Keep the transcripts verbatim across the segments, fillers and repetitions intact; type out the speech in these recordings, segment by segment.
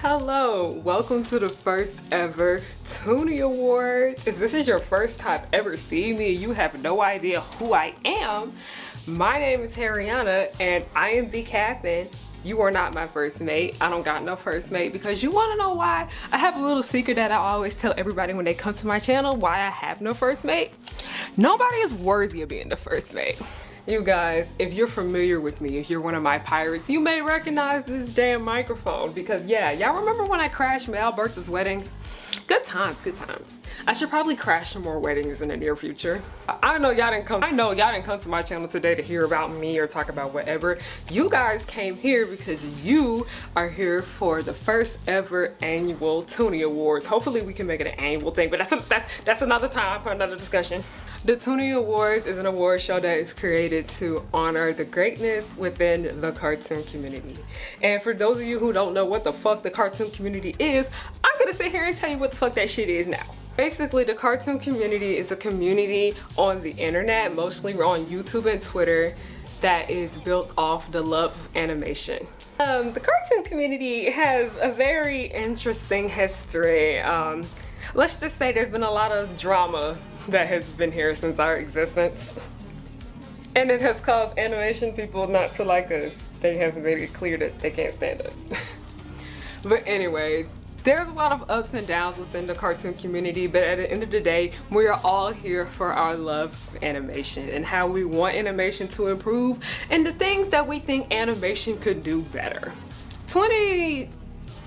Hello, welcome to the first ever Toonie Awards. If this is your first time ever seeing me, you have no idea who I am. My name is Harriyanna and I am the captain. You are not my first mate. I don't got no first mate because you wanna know why? I have a little secret that I always tell everybody when they come to my channel why I have no first mate. Nobody is worthy of being the first mate. You guys, if you're familiar with me, if you're one of my pirates, you may recognize this damn microphone because yeah, y'all remember when I crashed my Alberta's wedding? Good times, good times. I should probably crash some more weddings in the near future. I know y'all didn't come, I know y'all didn't come to my channel today to hear about me or talk about whatever. You guys came here because you are here for the first ever annual Toonie Awards. Hopefully we can make it an annual thing, but that's, a, that, that's another time for another discussion. The Toonie Awards is an award show that is created to honor the greatness within the cartoon community. And for those of you who don't know what the fuck the cartoon community is, I'm gonna sit here and tell you what the fuck that shit is now. Basically, the cartoon community is a community on the internet, mostly we're on YouTube and Twitter, that is built off the love of animation. Um, the cartoon community has a very interesting history. Um, let's just say there's been a lot of drama that has been here since our existence. And it has caused animation people not to like us. They have made it clear that they can't stand us. But anyway, there's a lot of ups and downs within the cartoon community, but at the end of the day, we are all here for our love of animation and how we want animation to improve and the things that we think animation could do better. twenty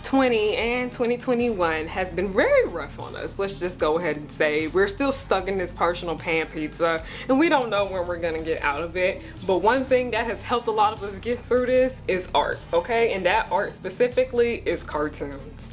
twenty and twenty twenty-one has been very rough on us. Let's just go ahead and say we're still stuck in this personal pan pizza and we don't know when we're gonna get out of it. But one thing that has helped a lot of us get through this is art, okay? And that art specifically is cartoons.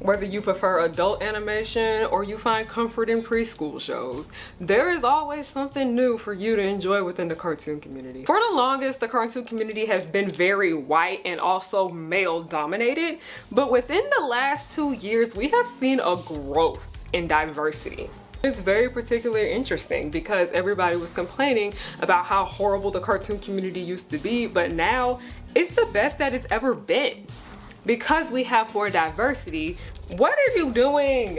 Whether you prefer adult animation or you find comfort in preschool shows, there is always something new for you to enjoy within the cartoon community. For the longest, the cartoon community has been very white and also male dominated, but within the last two years, we have seen a growth in diversity. It's very particularly interesting because everybody was complaining about how horrible the cartoon community used to be, but now it's the best that it's ever been. Because we have more diversity, what are you doing?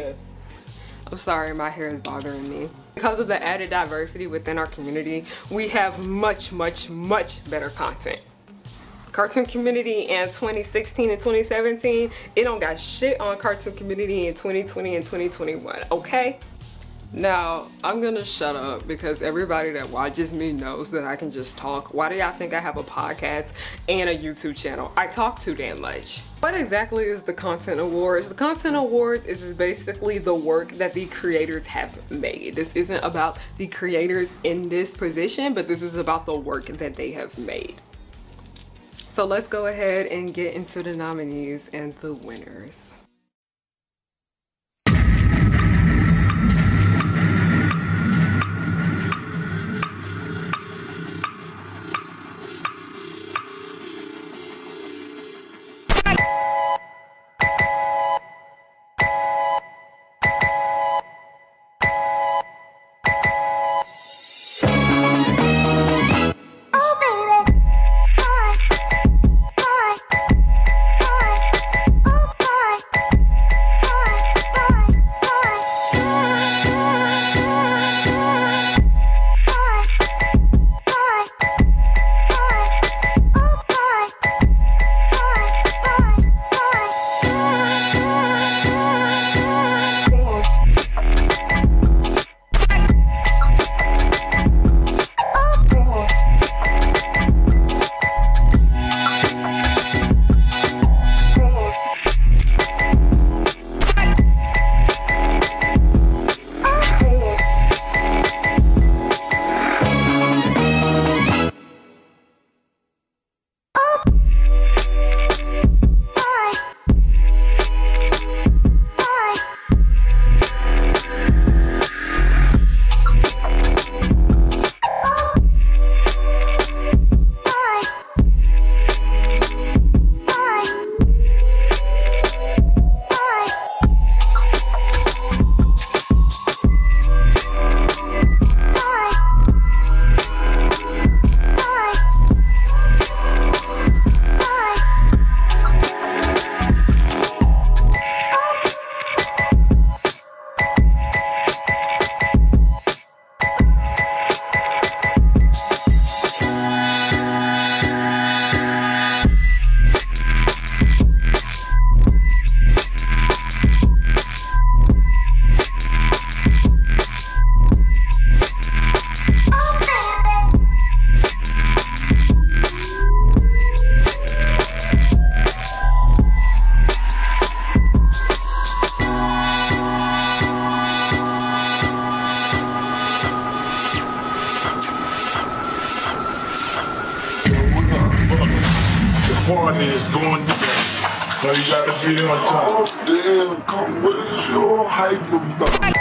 I'm sorry, my hair is bothering me. Because of the added diversity within our community, we have much, much, much better content. Cartoon community in twenty sixteen and twenty seventeen, it don't got shit on cartoon community in twenty twenty and twenty twenty-one, okay? Now, I'm gonna shut up because everybody that watches me knows that I can just talk. Why do y'all think I have a podcast and a YouTube channel? I talk too damn much. What exactly is the Content Awards? The Content Awards is basically the work that the creators have made. This isn't about the creators in this position, but this is about the work that they have made. So let's go ahead and get into the nominees and the winners. doing this. So you gotta be on top. Oh, damn, come with your hype about.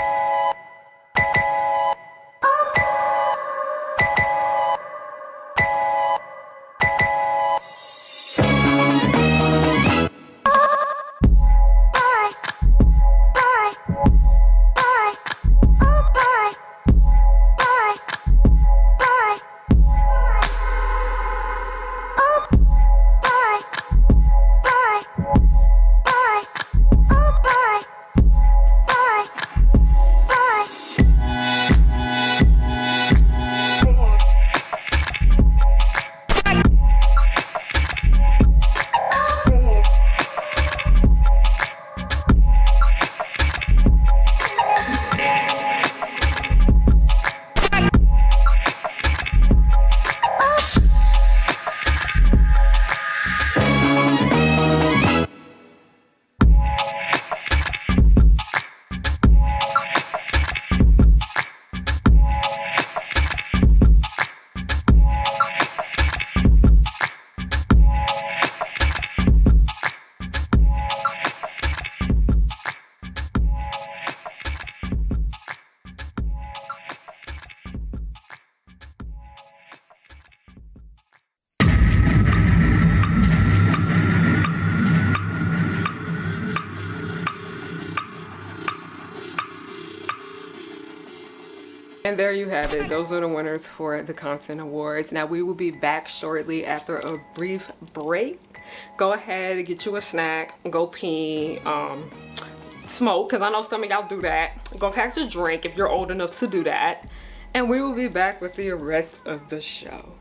And there you have it. Those are the winners for the Content Awards. Now we will be back shortly after a brief break. Go ahead and get you a snack, go pee, um, smoke, because I know some of y'all do that. Go catch a drink if you're old enough to do that. And we will be back with the rest of the show.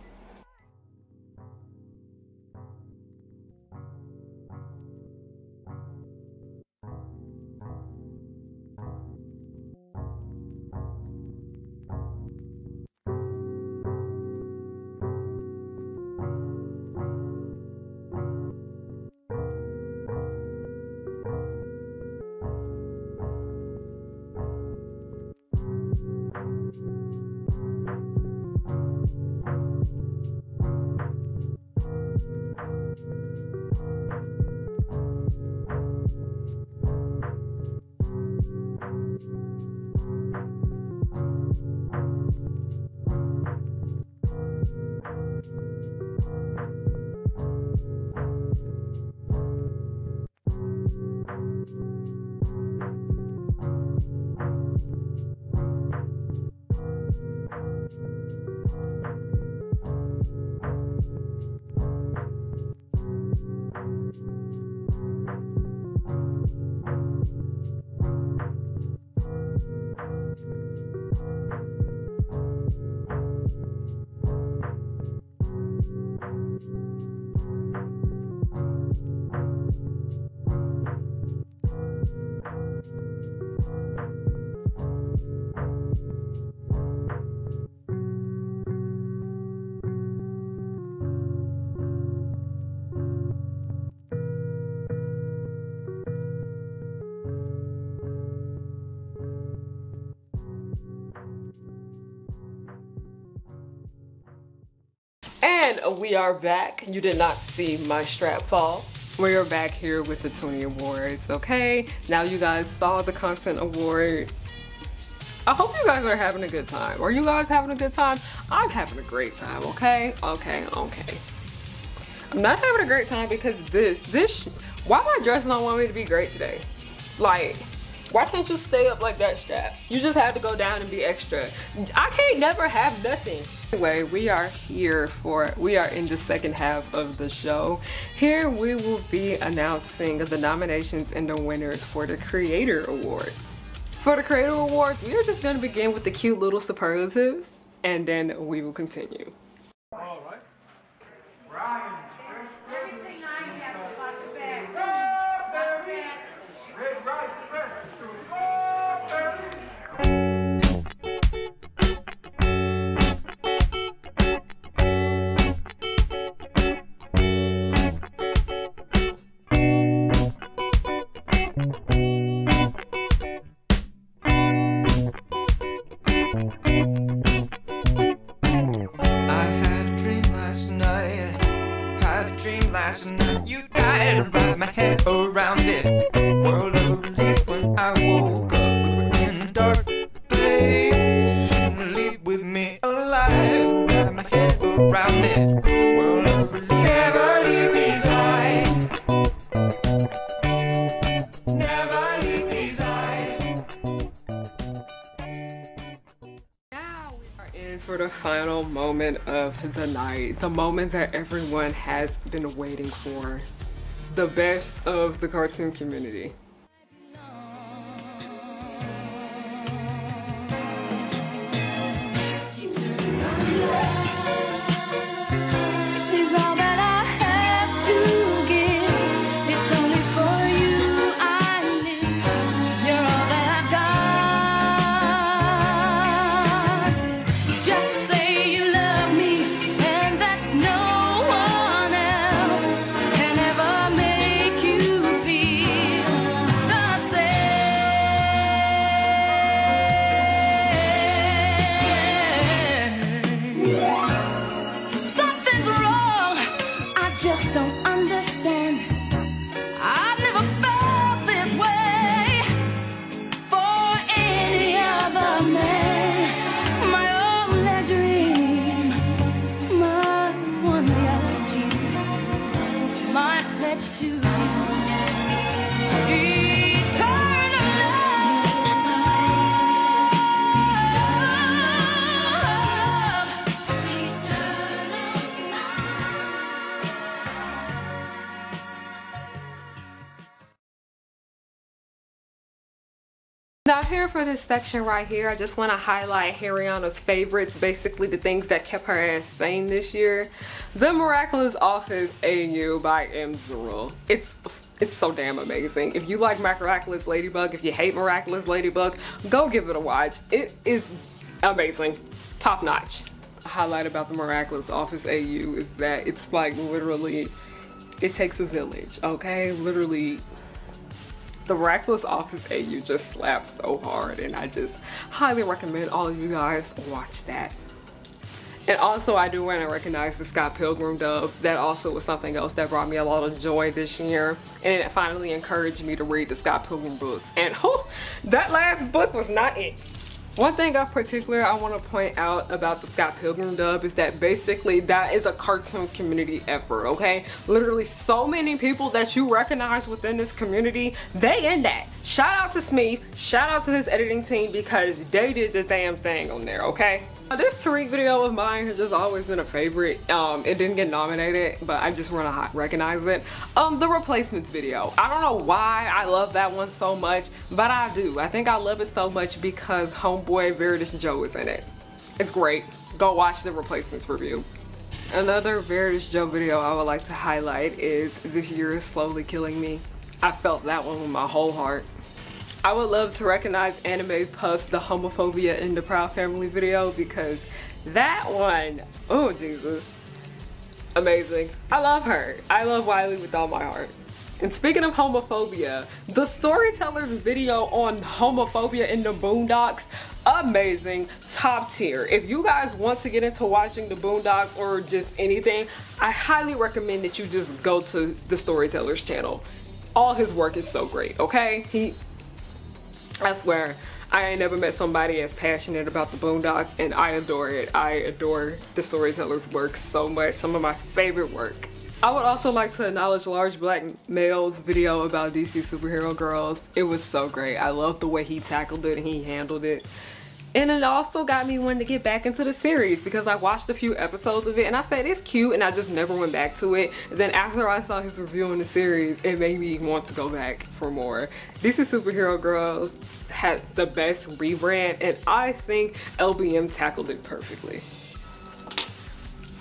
We are back. You did not see my strap fall. We are back here with the Toonie Awards, okay? Now you guys saw the Content Awards. I hope you guys are having a good time. Are you guys having a good time? I'm having a great time, okay? Okay, okay. I'm not having a great time because this, this, why my dress don't want me to be great today? Like, why can't you stay up like that, strap? You just have to go down and be extra. I can't never have nothing. Anyway, we are here for, we are in the second half of the show. Here we will be announcing the nominations and the winners for the Creator Awards. For the Creator Awards, we are just going to begin with the cute little superlatives, and then we will continue. All right. Brian. Everything I have is about the bag. I tired and wrap my head around it. World of relief when I woke up in a dark place. Leave with me alive, wrap my head around it. World of relief, never leave me side. Never leave these eyes. Now we are in for the final moment of the night, the moment that everyone has been waiting for. The best of the cartoon community. Now here for this section right here, I just want to highlight Harriyanna's favorites, basically the things that kept her ass sane this year. The Miraculous Office A U by MZero. It's it's so damn amazing. If you like Miraculous Ladybug, if you hate Miraculous Ladybug, go give it a watch. It is amazing, top notch. A highlight about the Miraculous Office A U is that it's like literally, it takes a village, okay? Literally. The Reckless Office A U just slaps so hard, and I just highly recommend all of you guys watch that. And also I do want to recognize the Scott Pilgrim dub. That also was something else that brought me a lot of joy this year, and it finally encouraged me to read the Scott Pilgrim books. And whew, that last book was not it. One thing in particular I want to point out about the Scott Pilgrim dub is that basically that is a cartoon community effort, okay? Literally so many people that you recognize within this community, they in that. Shout out to Smee, shout out to his editing team, because they did the damn thing on there, okay? Now, this Tariq video of mine has just always been a favorite. Um, it didn't get nominated, but I just want to recognize it. Um, the Replacements video. I don't know why I love that one so much, but I do. I think I love it so much because homeboy Veritas Jo is in it. It's great. Go watch the Replacements review. Another Veritas Jo video I would like to highlight is This Year Is Slowly Killing Me. I felt that one with my whole heart. I would love to recognize Anime Puff's The Homophobia in the Proud Family video, because that one, oh Jesus, amazing. I love her. I love Wiley with all my heart. And speaking of homophobia, the storyteller's video on homophobia in the Boondocks, amazing, top tier. If you guys want to get into watching the Boondocks or just anything, I highly recommend that you just go to the storyteller's channel. All his work is so great, okay? He, I swear, I ain't never met somebody as passionate about the Boondocks, and I adore it. I adore the storyteller's work so much. Some of my favorite work. I would also like to acknowledge Large Black Male's video about D C Superhero Girls. It was so great. I love the way he tackled it and he handled it. And it also got me wanting to get back into the series, because I watched a few episodes of it and I said it's cute, and I just never went back to it. And then after I saw his review on the series, it made me want to go back for more. D C Superhero Girls had the best rebrand, and I think L B M tackled it perfectly.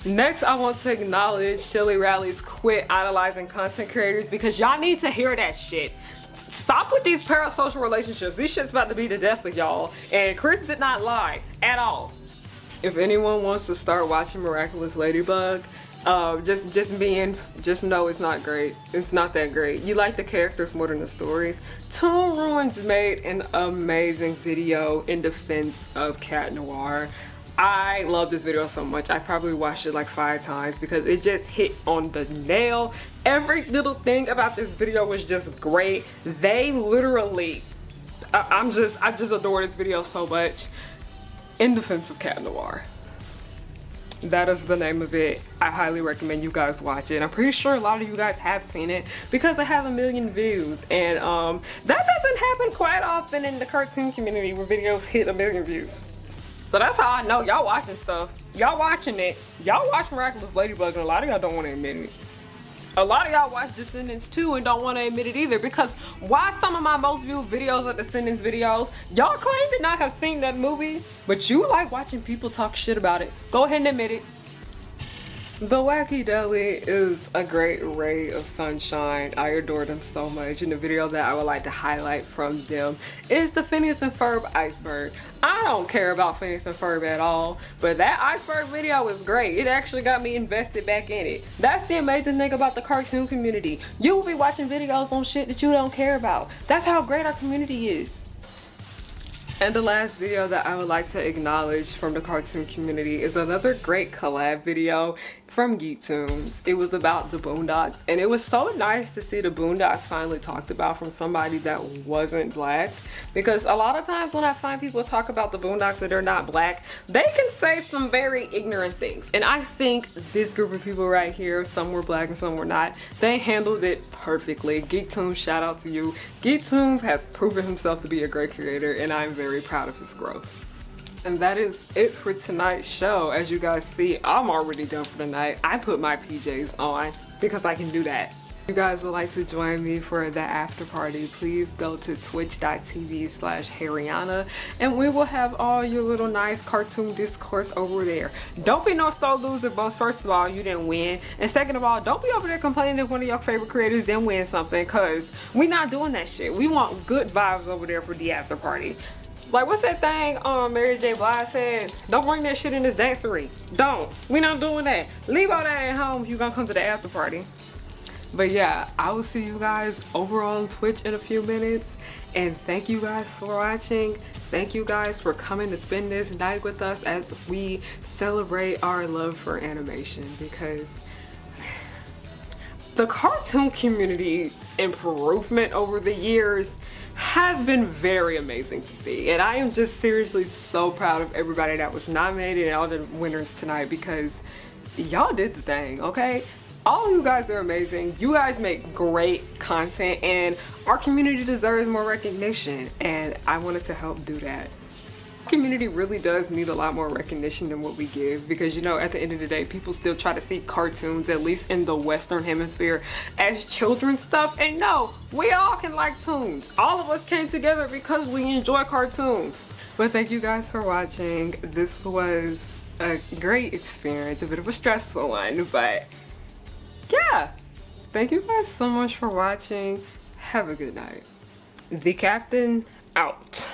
Next, I want to acknowledge Shelley Rally's Quit Idolizing Content Creators, because y'all need to hear that shit. Stop with these parasocial relationships. This shit's about to be the death of y'all. And Chris did not lie at all. If anyone wants to start watching Miraculous Ladybug, uh, just just being, just know it's not great. It's not that great. You like the characters more than the stories. Tom Ruins made an amazing video in defense of Cat Noir. I love this video so much. I probably watched it like five times because it just hit on the nail. Every little thing about this video was just great. They literally, I, I'm just, I just adore this video so much. In defense of Cat Noir. That is the name of it. I highly recommend you guys watch it. I'm pretty sure a lot of you guys have seen it because it has a million views, and um, that doesn't happen quite often in the cartoon community where videos hit a million views. So that's how I know y'all watching stuff. Y'all watching it. Y'all watch Miraculous Ladybug, and a lot of y'all don't want to admit it. A lot of y'all watch Descendants too and don't want to admit it either, because why some of my most viewed videos are Descendants videos? Y'all claim to not have seen that movie, but you like watching people talk shit about it. Go ahead and admit it. The Wacky Deli is a great ray of sunshine. I adore them so much, and the video that I would like to highlight from them is the Phineas and Ferb iceberg. I don't care about Phineas and Ferb at all, but that iceberg video was great. It actually got me invested back in it. That's the amazing thing about the cartoon community. You will be watching videos on shit that you don't care about. That's how great our community is. And the last video that I would like to acknowledge from the cartoon community is another great collab video from Geektoons. It was about the Boondocks, and it was so nice to see the Boondocks finally talked about from somebody that wasn't black, because a lot of times when I find people talk about the Boondocks and they're not black, they can say some very ignorant things. And I think this group of people right here, some were black and some were not, they handled it perfectly. Geektoons, shout out to you. Geektoons has proven himself to be a great creator, and I'm very proud of his growth. And that is it for tonight's show. As you guys see, I'm already done for the night. I put my P Js on because I can do that. If you guys would like to join me for the after party, please go to twitch dot t v slash Harriyanna, and we will have all your little nice cartoon discourse over there. Don't be no sore loser, boss. First of all, you didn't win, and second of all, don't be over there complaining that one of your favorite creators didn't win something, because we're not doing that shit. We want good vibes over there for the after party. Like, what's that thing um, Mary J. Blige said? Don't bring that shit in this dancery. Don't. We not doing that. Leave all that at home if you gonna come to the after party. But yeah, I will see you guys over on Twitch in a few minutes. And thank you guys for watching. Thank you guys for coming to spend this night with us as we celebrate our love for animation, because the cartoon community's improvement over the years has been very amazing to see, and I am just seriously so proud of everybody that was nominated and all the winners tonight, because y'all did the thing, okay? All of you guys are amazing. You guys make great content, and our community deserves more recognition, and I wanted to help do that. Our community really does need a lot more recognition than what we give, because, you know, at the end of the day, people still try to see cartoons, at least in the Western Hemisphere, as children's stuff. And no, we all can like toons. All of us came together because we enjoy cartoons. But thank you guys for watching. This was a great experience, a bit of a stressful one, but yeah. Thank you guys so much for watching. Have a good night. The Captain out.